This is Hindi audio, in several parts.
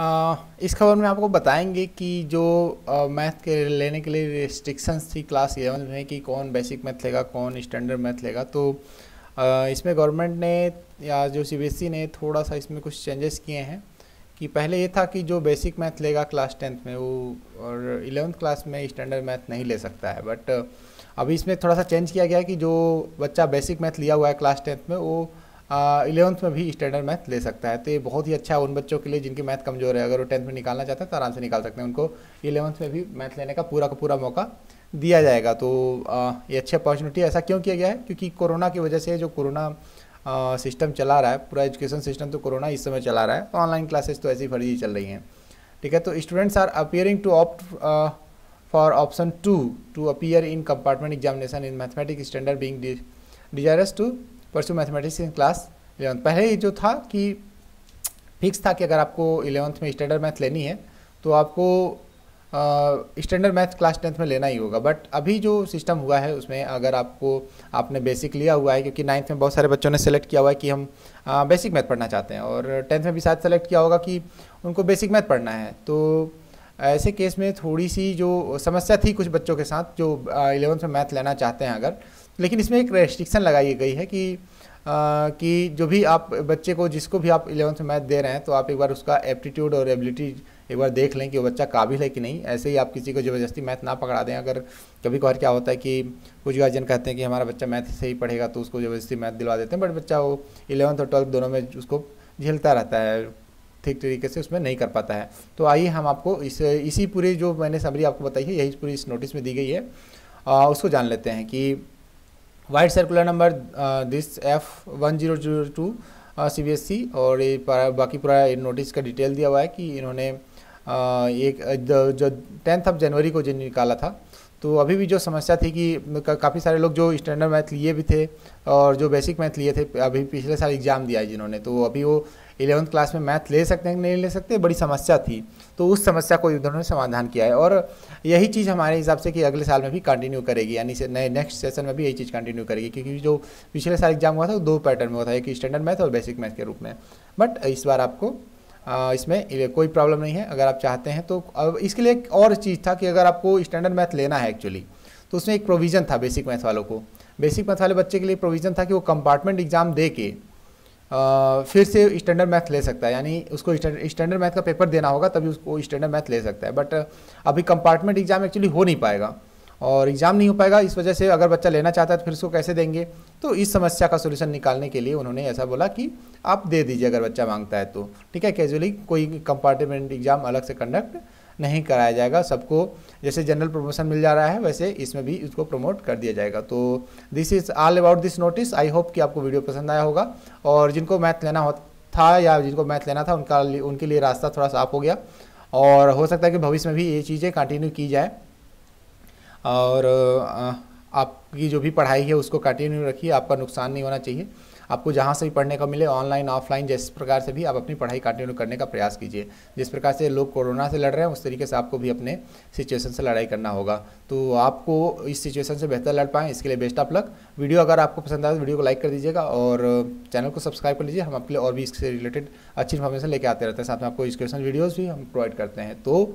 इस खबर में आपको बताएंगे कि जो मैथ के लेने के लिए रिस्ट्रिक्शंस थी क्लास 11 में कि कौन बेसिक मैथ लेगा कौन स्टैंडर्ड मैथ लेगा। तो इसमें गवर्नमेंट ने या जो सीबीएसई ने थोड़ा सा इसमें कुछ चेंजेस किए हैं कि पहले ये था कि जो बेसिक मैथ लेगा क्लास 10th में वो और 11th क्लास में स्टैंडर्ड मैथ नहीं ले सकता है। बट अभी इसमें थोड़ा सा चेंज किया गया है कि जो बच्चा बेसिक मैथ लिया हुआ है क्लास 10th में वो 11th में भी स्टैंडर्ड मैथ ले सकता है। तो ये बहुत ही अच्छा है उन बच्चों के लिए जिनके मैथ कमज़ोर है। अगर वो 10th में निकालना चाहते हैं तो आराम से निकाल सकते हैं, उनको 11th में भी मैथ लेने का पूरा मौका दिया जाएगा। तो ये अच्छी अपॉर्चुनिटी। ऐसा क्यों किया गया है? क्योंकि कोरोना की वजह से जो कोरोना सिस्टम चला रहा है, पूरा एजुकेशन सिस्टम तो कोरोना इस समय चला रहा है, तो ऑनलाइन क्लासेस तो ऐसी फर्जी चल रही हैं। ठीक है, तो students are appearing to opt for option 2 to appear in compartment examination in mathematics standard being desirous to pursue mathematics in class 11। पहले जो था कि फिक्स था कि अगर आपको 11th में स्टैंडर्ड मैथ लेनी है तो आपको स्टैंडर्ड मैथ क्लास 10th में लेना ही होगा। बट अभी जो सिस्टम हुआ है उसमें अगर आपने बेसिक लिया हुआ है, क्योंकि 9th में बहुत सारे बच्चों ने सेलेक्ट किया हुआ है कि हम बेसिक मैथ पढ़ना चाहते हैं, और 10th में भी शायद सेलेक्ट किया होगा कि उनको बेसिक मैथ पढ़ना है। तो ऐसे केस में थोड़ी सी जो समस्या थी कुछ बच्चों के साथ जो 11th में मैथ लेना चाहते हैं अगर, लेकिन इसमें एक रेस्ट्रिक्शन लगाई गई है कि जो भी आप बच्चे को जिसको भी आप 11th में मैथ दे रहे हैं तो आप एक बार उसका एप्टीट्यूड और एबिलिटी एक बार देख लें कि वो बच्चा काबिल है कि नहीं। ऐसे ही आप किसी को ज़बरदस्ती मैथ ना पकड़ा दें। अगर कभी कभार क्या होता है कि कुछ गार्जियन कहते हैं कि हमारा बच्चा मैथ से ही पढ़ेगा तो उसको ज़बरदस्ती मैथ दिलवा देते हैं, बट बच्चा वो 11th और 12th दोनों में उसको झेलता रहता है, ठीक तरीके से उसमें नहीं कर पाता है। तो आइए हम आपको इसी पूरी जो मैंने समरी आपको बताई है यही पूरी इस नोटिस में दी गई है उसको जान लेते हैं कि white circular number this F1002 CBSE और ये बाकी पूरा नोटिस का डिटेल दिया हुआ है कि इन्होंने एक जो 10 जनवरी को जो निकाला था तो अभी भी जो समस्या थी कि काफ़ी सारे लोग जो स्टैंडर्ड मैथ लिए भी थे और जो बेसिक मैथ लिए थे अभी पिछले साल एग्ज़ाम दिया है जिन्होंने, तो अभी वो 11th क्लास में मैथ ले सकते हैं कि नहीं ले सकते, बड़ी समस्या थी। तो उस समस्या को उन्होंने समाधान किया है और यही चीज़ हमारे हिसाब से कि अगले साल में भी कंटिन्यू करेगी, यानी नए नेक्स्ट सेशन में भी यही चीज़ कंटिन्यू करेगी, क्योंकि जो पिछले साल एग्जाम हुआ था वो 2 पैटर्न में हुआ था, एक स्टैंडर्ड मैथ और बेसिक मैथ के रूप में। बट इस बार आपको इसमें कोई प्रॉब्लम नहीं है अगर आप चाहते हैं तो। अब इसके लिए एक और चीज़ था कि अगर आपको स्टैंडर्ड मैथ लेना है एक्चुअली तो उसमें एक प्रोविज़न था बेसिक मैथ वालों को, बेसिक मैथ वाले बच्चे के लिए प्रोविज़न था कि वो कंपार्टमेंट एग्ज़ाम दे के फिर से स्टैंडर्ड मैथ ले सकता है, यानी उसको स्टैंडर्ड मैथ का पेपर देना होगा तभी उसको स्टैंडर्ड मैथ ले सकता है। बट अभी कंपार्टमेंट एग्ज़ाम एक्चुअली हो नहीं पाएगा और एग्ज़ाम नहीं हो पाएगा, इस वजह से अगर बच्चा लेना चाहता है तो फिर उसको कैसे देंगे। तो इस समस्या का सोल्यूशन निकालने के लिए उन्होंने ऐसा बोला कि आप दे दीजिए अगर बच्चा मांगता है तो। ठीक है, कैजुअली कोई कंपार्टमेंट एग्ज़ाम अलग से कंडक्ट नहीं कराया जाएगा, सबको जैसे जनरल प्रमोशन मिल जा रहा है वैसे इसमें भी उसको प्रमोट कर दिया जाएगा। तो this is all about this notice. I hope कि आपको वीडियो पसंद आया होगा और जिनको मैथ लेना था या जिनको मैथ लेना था उनके लिए रास्ता थोड़ा साफ हो गया और हो सकता है कि भविष्य में भी ये चीज़ें कंटिन्यू की जाए और आपकी जो भी पढ़ाई है उसको कंटिन्यू रखिए, आपका नुकसान नहीं होना चाहिए। आपको जहाँ से भी पढ़ने को मिले, ऑनलाइन ऑफलाइन, जिस प्रकार से भी आप अपनी पढ़ाई कंटिन्यू करने का प्रयास कीजिए। जिस प्रकार से लोग कोरोना से लड़ रहे हैं उस तरीके से आपको भी अपने सिचुएशन से लड़ाई करना होगा। तो आपको इस सिचुएशन से बेहतर लड़ पाएँ इसके लिए बेस्ट ऑफ लक। वीडियो अगर आपको पसंद आए तो वीडियो को लाइक कर दीजिएगा और चैनल को सब्सक्राइब कर लीजिए। हम आपके लिए और भी इससे रिलेटेड अच्छी इन्फॉर्मेशन लेकर आते रहते हैं, साथ में आपको एजुकेशनल वीडियोज़ भी हम प्रोवाइड करते हैं। तो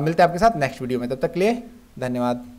मिलते हैं आपके साथ नेक्स्ट वीडियो में, तब तक के लिए धन्यवाद।